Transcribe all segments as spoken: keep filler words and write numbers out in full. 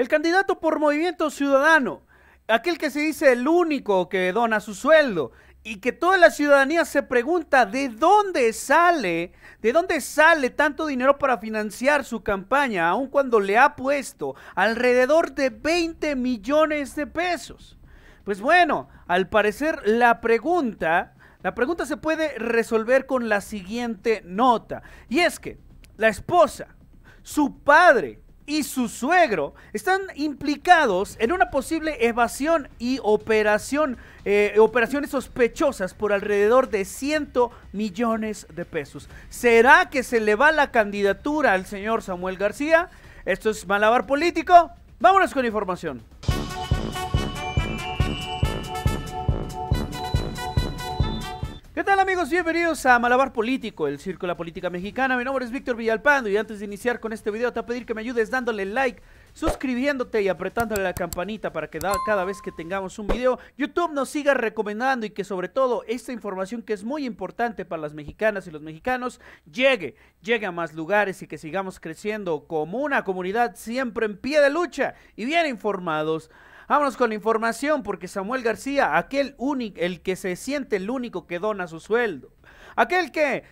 El candidato por Movimiento Ciudadano, aquel que se dice el único que dona su sueldo y que toda la ciudadanía se pregunta de dónde sale, de dónde sale tanto dinero para financiar su campaña, aun cuando le ha puesto alrededor de veinte millones de pesos. Pues bueno, al parecer la pregunta, la pregunta se puede resolver con la siguiente nota, y es que la esposa, su padre y su suegro están implicados en una posible evasión y operación, eh, operaciones sospechosas por alrededor de cien millones de pesos. ¿Será que se le va la candidatura al señor Samuel García? Esto es Malabar Político. Vámonos con información. ¿Qué tal, amigos? Bienvenidos a Malabar Político, el circo de la política mexicana. Mi nombre es Víctor Villalpando y antes de iniciar con este video te voy a pedir que me ayudes dándole like, suscribiéndote y apretándole la campanita para que cada vez que tengamos un video YouTube nos siga recomendando y que sobre todo esta información, que es muy importante para las mexicanas y los mexicanos, llegue, llegue a más lugares y que sigamos creciendo como una comunidad siempre en pie de lucha y bien informados. Vámonos con la información, porque Samuel García, aquel único, el que se siente el único que dona su sueldo, aquel que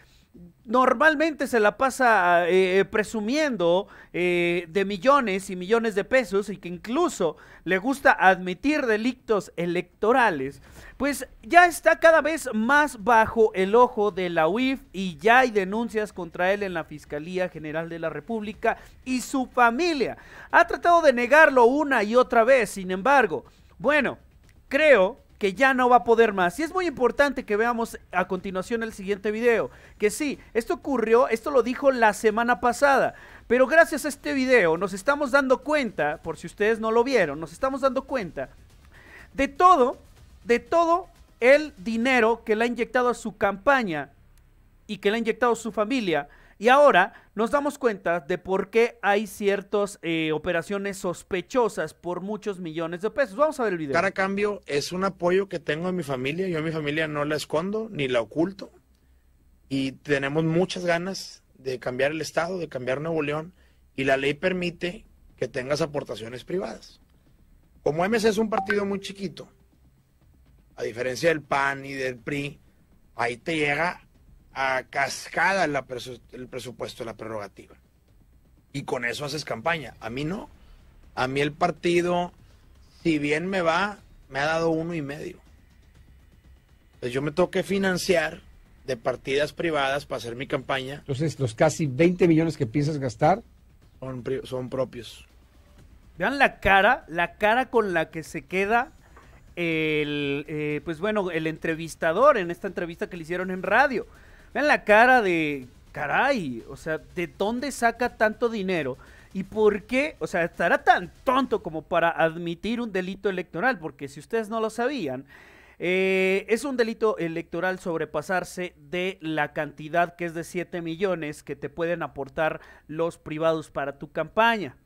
normalmente se la pasa eh, presumiendo eh, de millones y millones de pesos y que incluso le gusta admitir delitos electorales, pues ya está cada vez más bajo el ojo de la U I F y ya hay denuncias contra él en la Fiscalía General de la República, y su familia ha tratado de negarlo una y otra vez. Sin embargo, bueno, creo que ya no va a poder más. Y es muy importante que veamos a continuación el siguiente video, que sí, esto ocurrió, esto lo dijo la semana pasada, pero gracias a este video nos estamos dando cuenta, por si ustedes no lo vieron, nos estamos dando cuenta de todo, de todo el dinero que le ha inyectado a su campaña y que le ha inyectado a su familia. Y ahora nos damos cuenta de por qué hay ciertas eh, operaciones sospechosas por muchos millones de pesos. Vamos a ver el video. Cara a cambio es un apoyo que tengo en mi familia. Yo a mi familia no la escondo ni la oculto. Y tenemos muchas ganas de cambiar el estado, de cambiar Nuevo León. Y la ley permite que tengas aportaciones privadas. Como M C es un partido muy chiquito, a diferencia del P A N y del P R I, ahí te llega a cascada la presu el presupuesto de la prerrogativa. Y con eso haces campaña. A mí no. A mí el partido, si bien me va, me ha dado uno y medio. Pues yo me tengo que financiar de partidas privadas para hacer mi campaña. Entonces, los casi veinte millones que piensas gastar son, pri son propios. Vean la cara, la cara con la que se queda el, eh, pues bueno, el entrevistador en esta entrevista que le hicieron en radio. Vean la cara de, caray, o sea, ¿de dónde saca tanto dinero? ¿Y por qué? O sea, ¿estará tan tonto como para admitir un delito electoral? Porque si ustedes no lo sabían, eh, es un delito electoral sobrepasarse de la cantidad, que es de siete millones, que te pueden aportar los privados para tu campaña.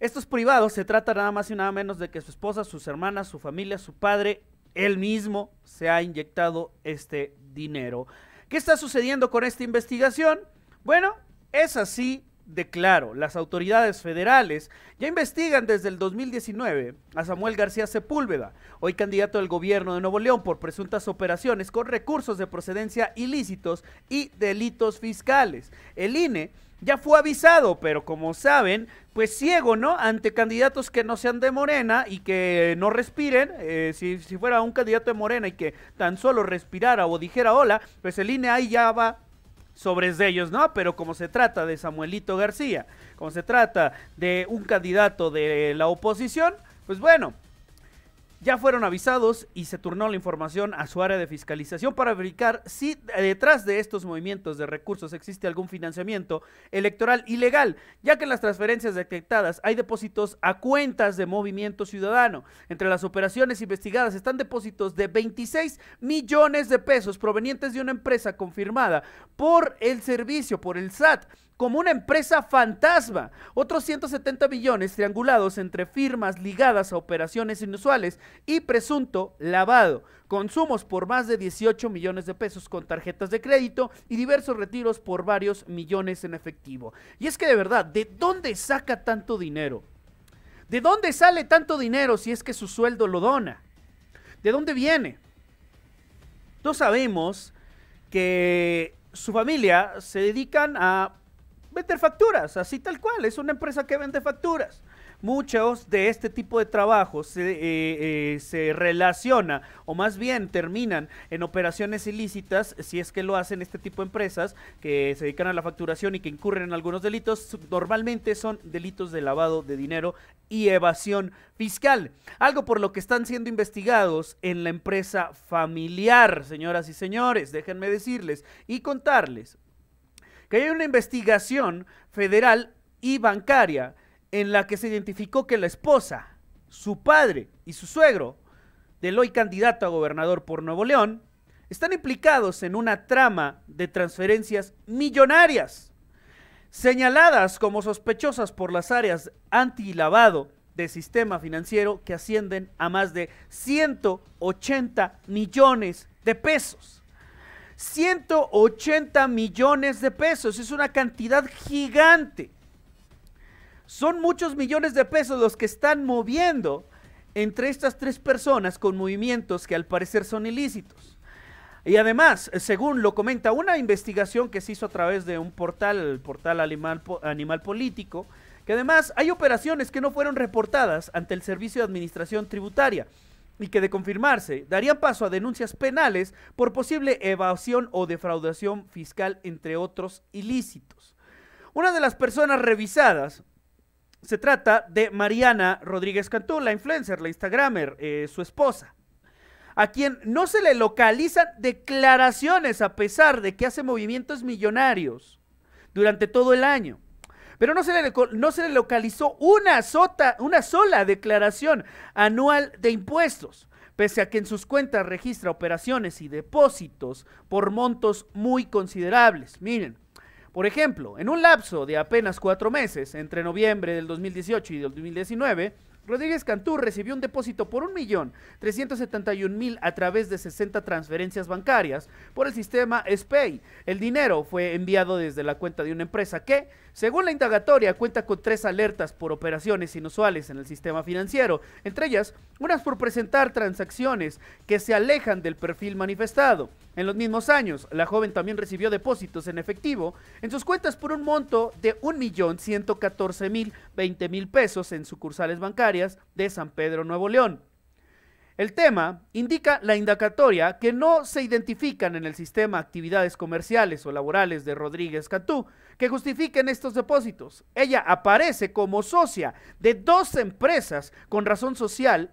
Estos privados se trata nada más y nada menos de que su esposa, sus hermanas, su familia, su padre, él mismo se ha inyectado este dinero. ¿Qué está sucediendo con esta investigación? Bueno, es así de claro. Las autoridades federales ya investigan desde el dos mil diecinueve a Samuel García Sepúlveda, hoy candidato del gobierno de Nuevo León, por presuntas operaciones con recursos de procedencia ilícitos y delitos fiscales. El I N E ya fue avisado, pero como saben, pues ciego, ¿no? Ante candidatos que no sean de Morena y que no respiren. eh, si, si fuera un candidato de Morena y que tan solo respirara o dijera hola, pues el I N E ahí ya va sobre de ellos, ¿no? Pero como se trata de Samuelito García, como se trata de un candidato de la oposición, pues bueno, ya fueron avisados y se turnó la información a su área de fiscalización para verificar si detrás de estos movimientos de recursos existe algún financiamiento electoral ilegal, ya que en las transferencias detectadas hay depósitos a cuentas de Movimiento Ciudadano. Entre las operaciones investigadas están depósitos de veintiséis millones de pesos provenientes de una empresa confirmada por el servicio, por el S A T, como una empresa fantasma. Otros ciento setenta millones triangulados entre firmas ligadas a operaciones inusuales y presunto lavado. Consumos por más de dieciocho millones de pesos con tarjetas de crédito y diversos retiros por varios millones en efectivo. Y es que de verdad, ¿de dónde saca tanto dinero? ¿De dónde sale tanto dinero si es que su sueldo lo dona? ¿De dónde viene? No sabemos que su familia se dedican a vender facturas, así tal cual, es una empresa que vende facturas. Muchos de este tipo de trabajos se, eh, eh, se relaciona o más bien terminan en operaciones ilícitas, si es que lo hacen este tipo de empresas que se dedican a la facturación y que incurren en algunos delitos, normalmente son delitos de lavado de dinero y evasión fiscal, algo por lo que están siendo investigados en la empresa familiar, señoras y señores, déjenme decirles y contarles que hay una investigación federal y bancaria en la que se identificó que la esposa, su padre y su suegro, del hoy candidato a gobernador por Nuevo León, están implicados en una trama de transferencias millonarias, señaladas como sospechosas por las áreas antilavado del sistema financiero que ascienden a más de ciento ochenta millones de pesos. ciento ochenta millones de pesos, es una cantidad gigante. Son muchos millones de pesos los que están moviendo entre estas tres personas con movimientos que al parecer son ilícitos. Y además, según lo comenta una investigación que se hizo a través de un portal, el portal Animal, Animal Político, que además hay operaciones que no fueron reportadas ante el Servicio de Administración Tributaria y que de confirmarse darían paso a denuncias penales por posible evasión o defraudación fiscal, entre otros ilícitos. Una de las personas revisadas se trata de Mariana Rodríguez Cantú, la influencer, la Instagramer, eh, su esposa, a quien no se le localizan declaraciones a pesar de que hace movimientos millonarios durante todo el año. Pero no se le, no se le localizó una, sota, una sola declaración anual de impuestos, pese a que en sus cuentas registra operaciones y depósitos por montos muy considerables. Miren. Por ejemplo, en un lapso de apenas cuatro meses, entre noviembre del dos mil dieciocho y del dos mil diecinueve, Rodríguez Cantú recibió un depósito por un millón trescientos setenta y un mil a través de sesenta transferencias bancarias por el sistema S P E I. El dinero fue enviado desde la cuenta de una empresa que, según la indagatoria, cuenta con tres alertas por operaciones inusuales en el sistema financiero, entre ellas unas por presentar transacciones que se alejan del perfil manifestado. En los mismos años, la joven también recibió depósitos en efectivo en sus cuentas por un monto de un millón ciento catorce mil veinte mil pesos en sucursales bancarias de San Pedro, Nuevo León. El tema indica la indagatoria que no se identifican en el sistema actividades comerciales o laborales de Rodríguez Cantú que justifiquen estos depósitos. Ella aparece como socia de dos empresas con razón social,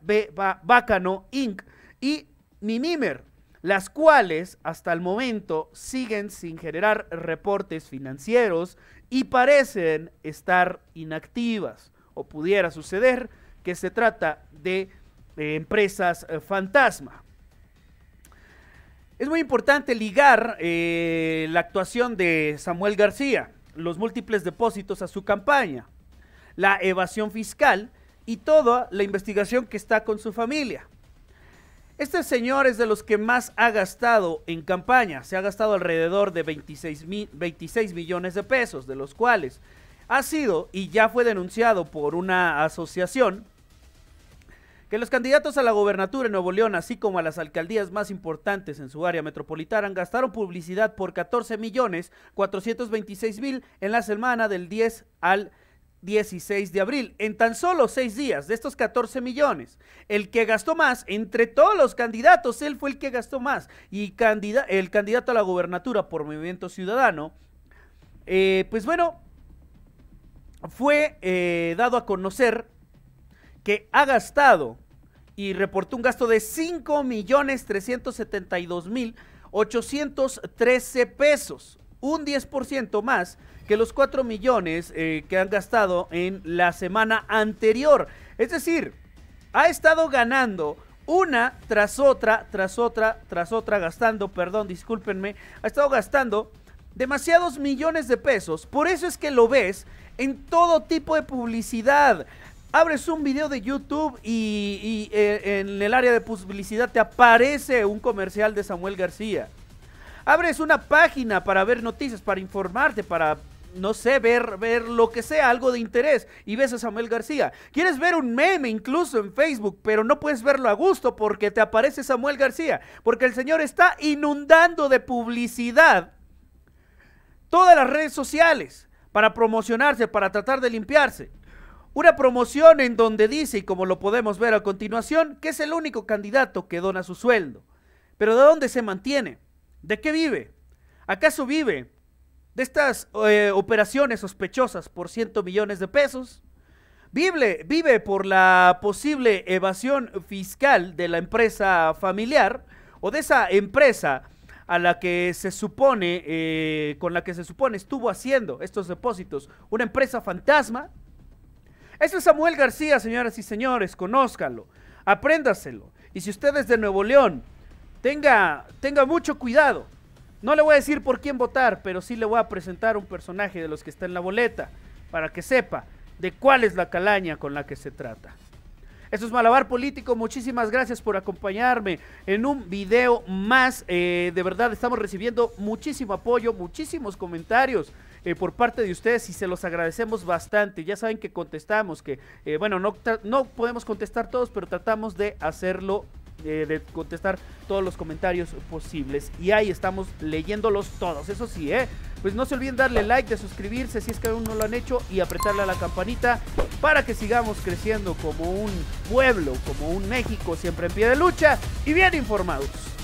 Bacano incorporated y Mimimer, las cuales hasta el momento siguen sin generar reportes financieros y parecen estar inactivas, o pudiera suceder que se trata de eh, empresas eh, fantasma. Es muy importante ligar eh, la actuación de Samuel García, los múltiples depósitos a su campaña, la evasión fiscal y toda la investigación que está con su familia. Este señor es de los que más ha gastado en campaña, se ha gastado alrededor de veintiséis millones de pesos, de los cuales ha sido y ya fue denunciado por una asociación que los candidatos a la gobernatura en Nuevo León, así como a las alcaldías más importantes en su área metropolitana, gastaron publicidad por catorce millones cuatrocientos veintiséis mil en la semana del diez al dieciséis de abril, en tan solo seis días. De estos catorce millones, el que gastó más, entre todos los candidatos, él fue el que gastó más, y candida- el candidato a la gobernatura por Movimiento Ciudadano, eh, pues bueno, fue eh, dado a conocer que ha gastado y reportó un gasto de cinco millones trescientos setenta y dos mil ochocientos trece pesos, un diez por ciento más que los cuatro millones eh, que han gastado en la semana anterior. Es decir, ha estado ganando una tras otra, tras otra, tras otra, gastando, perdón, discúlpenme, ha estado gastando demasiados millones de pesos. Por eso es que lo ves en todo tipo de publicidad. Abres un video de YouTube y, y eh, en el área de publicidad te aparece un comercial de Samuel García. Abres una página para ver noticias, para informarte, para no sé, ver, ver lo que sea, algo de interés, y ves a Samuel García. Quieres ver un meme incluso en Facebook, pero no puedes verlo a gusto porque te aparece Samuel García, porque el señor está inundando de publicidad todas las redes sociales para promocionarse, para tratar de limpiarse. Una promoción en donde dice, y como lo podemos ver a continuación, que es el único candidato que dona su sueldo. Pero ¿de dónde se mantiene? ¿De qué vive? ¿Acaso vive de estas eh, operaciones sospechosas por ciento millones de pesos? Vive, vive por la posible evasión fiscal de la empresa familiar o de esa empresa a la que se supone, eh, con la que se supone estuvo haciendo estos depósitos, una empresa fantasma. Eso es Samuel García, señoras y señores, conózcalo, apréndaselo. Y si usted es de Nuevo León, tenga, tenga mucho cuidado. No le voy a decir por quién votar, pero sí le voy a presentar un personaje de los que está en la boleta, para que sepa de cuál es la calaña con la que se trata. Esto es Malabar Político, muchísimas gracias por acompañarme en un video más. Eh, de verdad, estamos recibiendo muchísimo apoyo, muchísimos comentarios Eh, por parte de ustedes y se los agradecemos bastante. Ya saben que contestamos, que eh, bueno, no, no podemos contestar todos, pero tratamos de hacerlo, eh, de contestar todos los comentarios posibles, y ahí estamos leyéndolos todos. Eso sí, eh, pues no se olviden darle like, de suscribirse si es que aún no lo han hecho, y apretarle a la campanita para que sigamos creciendo como un pueblo, como un México siempre en pie de lucha y bien informados.